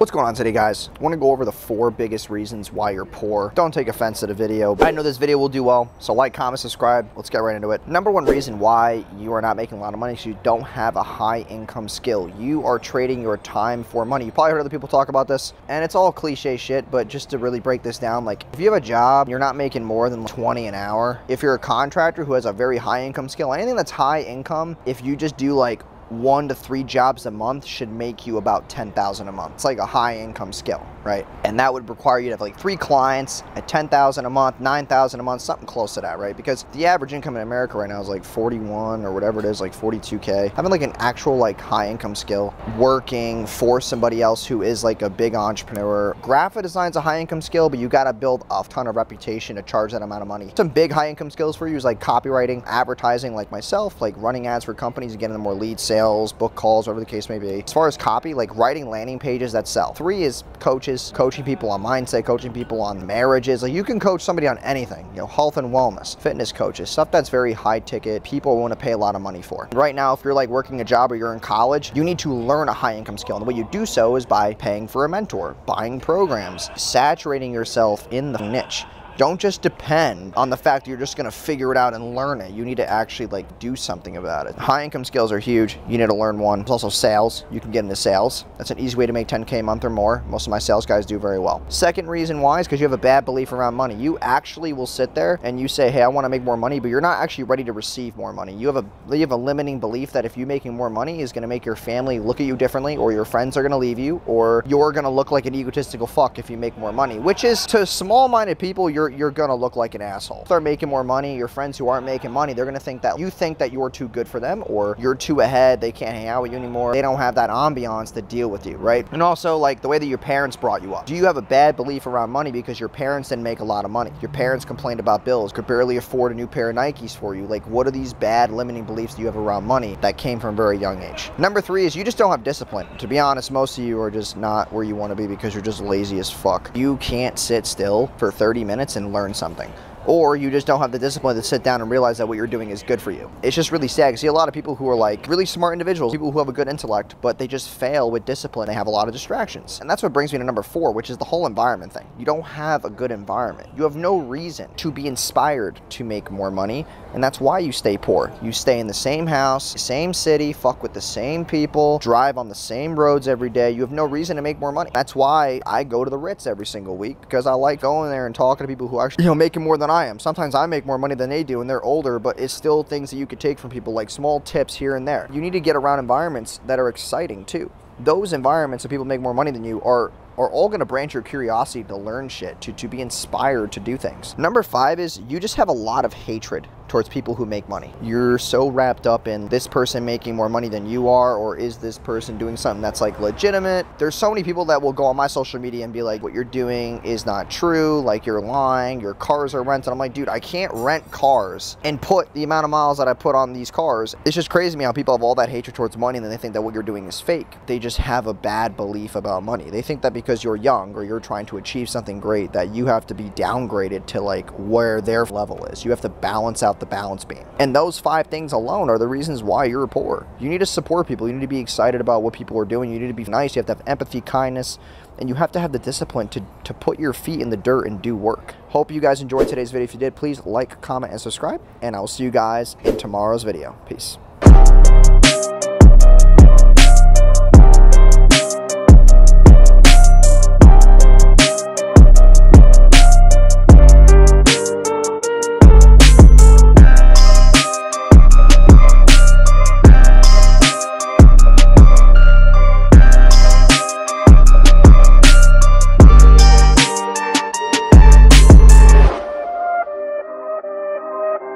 What's going on today, guys? I want to go over the 4 biggest reasons why you're poor. Don't take offense to the video, but I know this video will do well, so like, comment, subscribe. Let's get right into it. Number 1 reason why you are not making a lot of money is you don't have a high income skill. You are trading your time for money. You probably heard other people talk about this, and it's all cliche shit, but just to really break this down, like, if you have a job, you're not making more than like 20 an hour. If you're a contractor who has a very high income skill, anything that's high income, if you just do like 1 to 3 jobs a month, should make you about $10,000 a month. It's like a high income skill, right? And that would require you to have like 3 clients at $10,000 a month, $9,000 a month, something close to that, right? Because the average income in America right now is like 41 or whatever it is, like 42K. Having like an actual like high income skill, working for somebody else who is like a big entrepreneur. Graphic design's a high income skill, but you gotta build a ton of reputation to charge that amount of money. Some big high income skills for you is like copywriting, advertising like myself, like running ads for companies and getting them more leads, sales, book calls, whatever the case may be. As far as copy, like writing landing pages that sell. 3 is coaches, coaching people on mindset, coaching people on marriages. Like, you can coach somebody on anything, you know, health and wellness, fitness coaches, stuff that's very high ticket, people want to pay a lot of money for. Right now, if you're like working a job or you're in college, you need to learn a high income skill. And the way you do so is by paying for a mentor, buying programs, saturating yourself in the niche. Don't just depend on the fact that you're just gonna figure it out and learn it. You need to actually like do something about it. High income skills are huge. You need to learn one. There's also sales. You can get into sales. That's an easy way to make 10K a month or more. Most of my sales guys do very well. Second reason why is because you have a bad belief around money. You actually will sit there and you say, hey, I wanna make more money, but you're not actually ready to receive more money. You have a limiting belief that if you're making more money is gonna make your family look at you differently, or your friends are gonna leave you, or you're gonna look like an egotistical fuck if you make more money, which is, to small-minded people, you're gonna look like an asshole. Start making more money, your friends who aren't making money, they're gonna think that you think that you're too good for them, or you're too ahead, they can't hang out with you anymore, they don't have that ambiance to deal with you, right? And also like the way that your parents brought you up. Do you have a bad belief around money because your parents didn't make a lot of money? Your parents complained about bills, could barely afford a new pair of Nikes for you. Like, what are these bad limiting beliefs that you have around money that came from a very young age? Number 3 is you just don't have discipline. To be honest, most of you are just not where you wanna be because you're just lazy as fuck. You can't sit still for 30 minutes and learn something, or you just don't have the discipline to sit down and realize that what you're doing is good for you. It's just really sad. I see a lot of people who are like really smart individuals, people who have a good intellect, but they just fail with discipline. They have a lot of distractions. And that's what brings me to number 4, which is the whole environment thing. You don't have a good environment. You have no reason to be inspired to make more money, and that's why you stay poor. You stay in the same house, same city, fuck with the same people, drive on the same roads every day. You have no reason to make more money. That's why I go to the Ritz every single week, because I like going there and talking to people who are actually, you know, making more than I am. Sometimes I make more money than they do and they're older, but it's still things that you could take from people, like small tips here and there. You need to get around environments that are exciting too. Those environments where people make more money than you are all going to branch your curiosity to learn shit, to be inspired to do things. Number 5 is you just have a lot of hatred towards people who make money. You're so wrapped up in this person making more money than you are, or is this person doing something that's like legitimate? There's so many people that will go on my social media and be like, what you're doing is not true, like you're lying, your cars are rented. I'm like, dude, I can't rent cars and put the amount of miles that I put on these cars. It's just crazy to me how people have all that hatred towards money and then they think that what you're doing is fake. They just have a bad belief about money. They think that because you're young or you're trying to achieve something great that you have to be downgraded to like where their level is. You have to balance out the balance beam. And those 5 things alone are the reasons why you're poor. You need to support people. You need to be excited about what people are doing. You need to be nice. You have to have empathy, kindness, and you have to have the discipline to put your feet in the dirt and do work. Hope you guys enjoyed today's video. If you did, please like, comment, and subscribe, and I will see you guys in tomorrow's video. Peace.